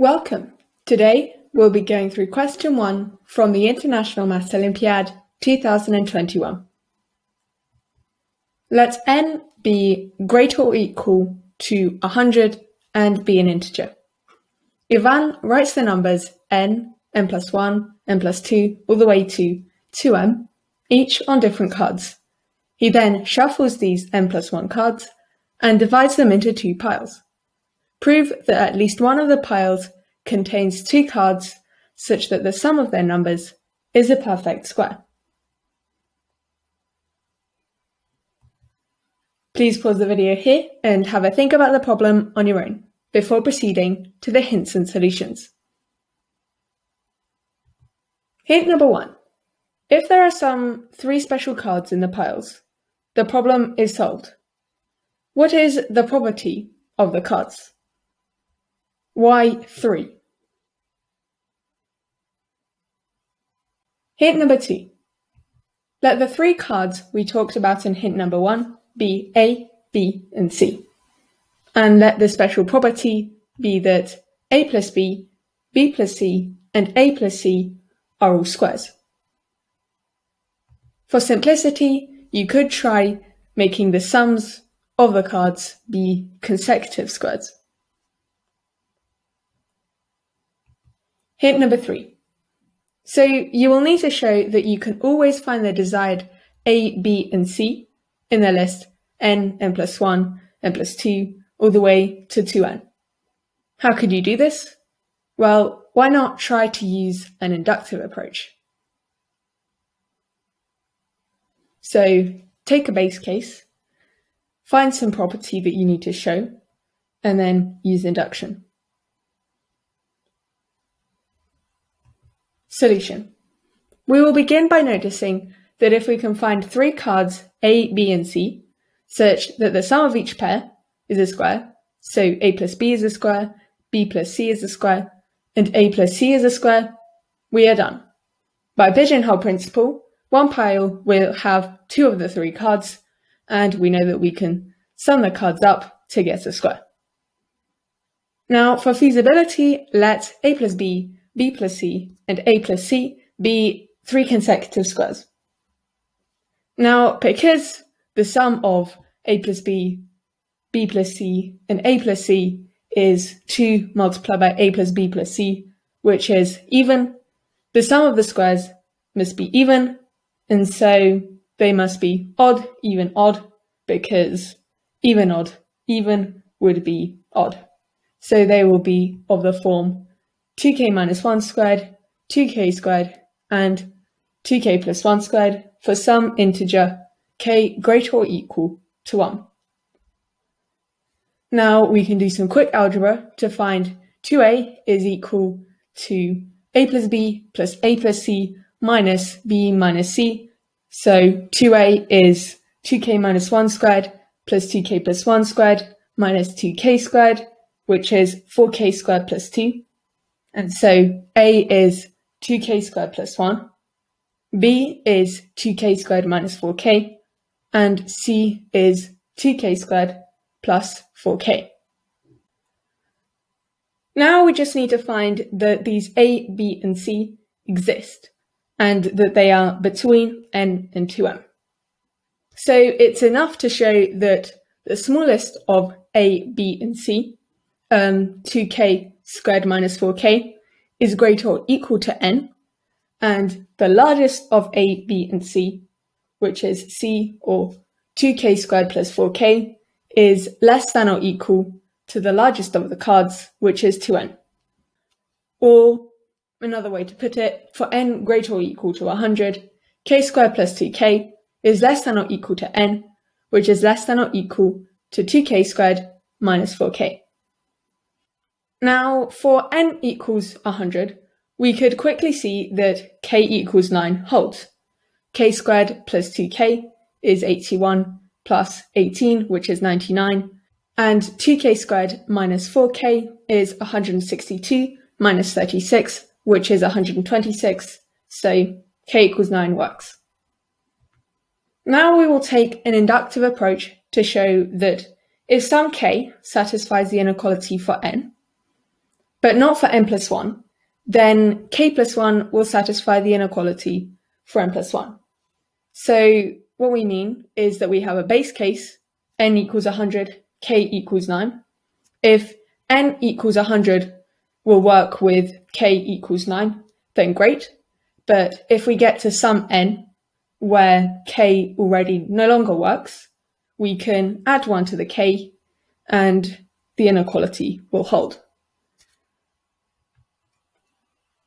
Welcome! Today we'll be going through question 1 from the International Maths Olympiad 2021. Let n be greater or equal to 100 and be an integer. Ivan writes the numbers n plus 1, n plus 2, all the way to 2m, each on different cards. He then shuffles these n plus 1 cards and divides them into two piles. Prove that at least one of the piles contains two cards such that the sum of their numbers is a perfect square. Please pause the video here and have a think about the problem on your own before proceeding to the hints and solutions. Hint number 1. If there are some 3 special cards in the piles, the problem is solved. What is the property of the cards? Why 3? Hint number 2. Let the 3 cards we talked about in hint number 1 be A, B, and C. And let the special property be that A plus B, B plus C, and A plus C are all squares. For simplicity, you could try making the sums of the cards be consecutive squares. Hint number 3. So you will need to show that you can always find the desired A, B, and C in the list n plus 1, n plus 2, all the way to 2n. How could you do this? Well, why not try to use an inductive approach? So take a base case, find some property that you need to show, and then use induction. Solution. We will begin by noticing that if we can find 3 cards A, B, and C, such that the sum of each pair is a square, so A plus B is a square, B plus C is a square, and A plus C is a square, we are done. By pigeonhole principle, one pile will have 2 of the 3 cards, and we know that we can sum the cards up to get a square. Now for feasibility, let A plus B, B plus C, and A plus C be 3 consecutive squares. Now, because the sum of A plus B, B plus C, and A plus C is 2 multiplied by A plus B plus C, which is even, the sum of the squares must be even, and so they must be odd, because even would be odd. So they will be of the form 2k minus 1 squared, 2k squared, and 2k plus 1 squared for some integer k greater or equal to 1. Now we can do some quick algebra to find 2a is equal to a plus b plus a plus c minus b minus c. So 2a is 2k minus 1 squared plus 2k plus 1 squared minus 2k squared, which is 4k squared plus 2. And so a is 2k squared plus 1, b is 2k squared minus 4k, and c is 2k squared plus 4k. Now we just need to find that these a, b, and c exist, and that they are between n and 2m. So it's enough to show that the smallest of a, b, and c, 2k squared minus 4k, is greater or equal to n, and the largest of a, b, and c, which is c, or 2k squared plus 4k, is less than or equal to the largest of the cards, which is 2n. Or another way to put it, for n greater or equal to 100, k squared plus 2k is less than or equal to n, which is less than or equal to 2k squared minus 4k. Now for n equals 100, we could quickly see that k equals 9 holds. K squared plus 2k is 81 plus 18, which is 99, and 2k squared minus 4k is 162 minus 36, which is 126, so k equals 9 works. Now we will take an inductive approach to show that if some k satisfies the inequality for n, but not for n+1, then k+1 will satisfy the inequality for n+1. So what we mean is that we have a base case, n equals 100, k equals 9. If n equals 100 will work with k equals 9, then great. But if we get to some n where k already no longer works, we can add 1 to the k and the inequality will hold.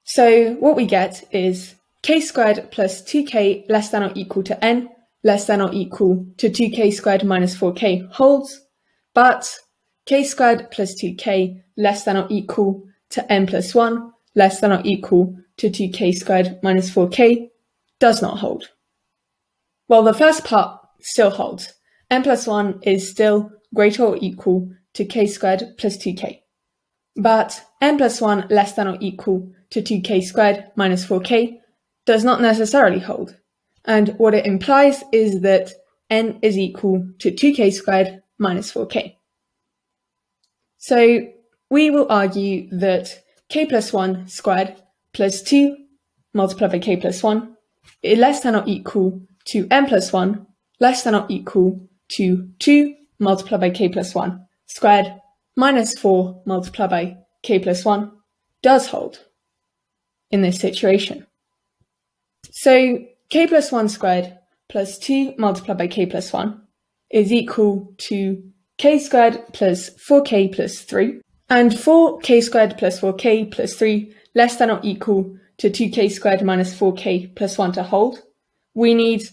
So what we get is k squared plus 2k less than or equal to n less than or equal to 2k squared minus 4k holds, but k squared plus 2k less than or equal to n+1 less than or equal to 2k squared minus 4k does not hold. Well, the first part still holds. n+1 is still greater or equal to k squared plus 2k, but n+1 less than or equal to 2k squared minus 4k does not necessarily hold. And what it implies is that n is equal to 2k squared minus 4k. So we will argue that k+1 squared plus 2 multiplied by k+1 is less than or equal to n+1 less than or equal to 2 multiplied by k+1 squared minus 4 multiplied by k+1 does hold in this situation. So k+1 squared plus 2 multiplied by k+1 is equal to k squared plus 4k plus 3, and 4k squared plus 4k plus 3 less than or equal to 2k squared minus 4k plus 1 to hold. We need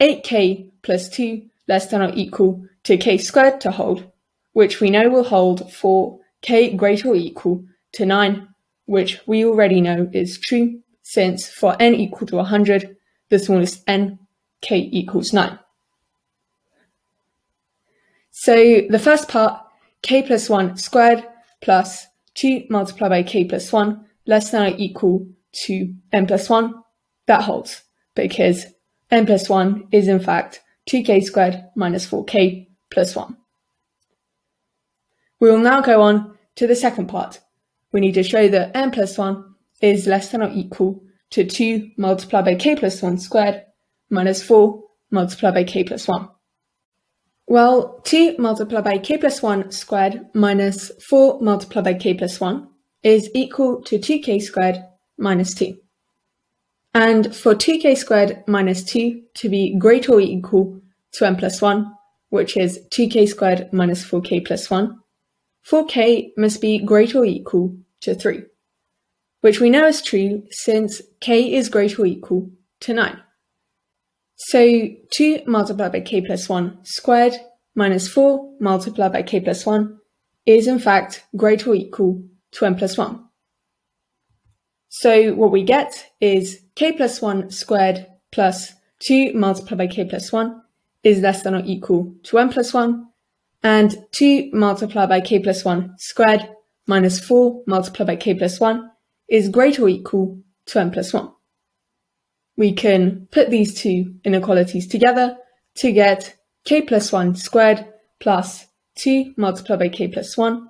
8k plus 2 less than or equal to k squared to hold, which we know will hold for k greater or equal to 9, which we already know is true, since for n equal to 100, the smallest n, k equals 9. So the first part, k+1 squared plus 2 multiplied by k+1 less than or equal to n+1, that holds, because n+1 is in fact 2k squared minus 4k plus 1. We will now go on to the second part. We need to show that n+1 is less than or equal to 2 multiplied by k+1 squared minus 4 multiplied by k+1. Well, 2 multiplied by k+1 squared minus 4 multiplied by k+1 is equal to 2k squared minus 2. And for 2k squared minus 2 to be greater or equal to n+1, which is 2k squared minus 4k plus 1, 4k must be greater or equal to 3, which we know is true since k is greater or equal to 9. So 2 multiplied by k+1 squared minus 4 multiplied by k+1 is in fact greater or equal to n+1. So what we get is k+1 squared plus 2 multiplied by k+1 is less than or equal to n+1, and 2 multiplied by k+1 squared minus 4 multiplied by k+1 is greater or equal to n+1. We can put these two inequalities together to get k+1 squared plus 2 multiplied by k+1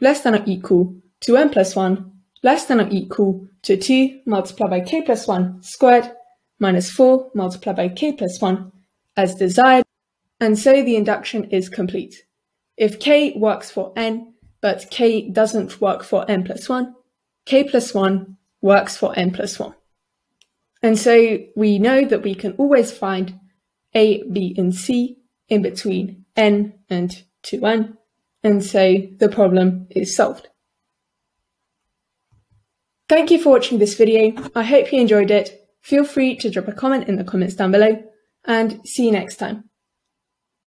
less than or equal to n+1 less than or equal to 2 multiplied by k+1 squared minus 4 multiplied by k+1 as desired, and so the induction is complete. If k works for n, but k doesn't work for n+1, k+1 works for n+1. And so we know that we can always find a, b, and c in between n and 2n, and so the problem is solved. Thank you for watching this video. I hope you enjoyed it. Feel free to drop a comment in the comments down below, and see you next time.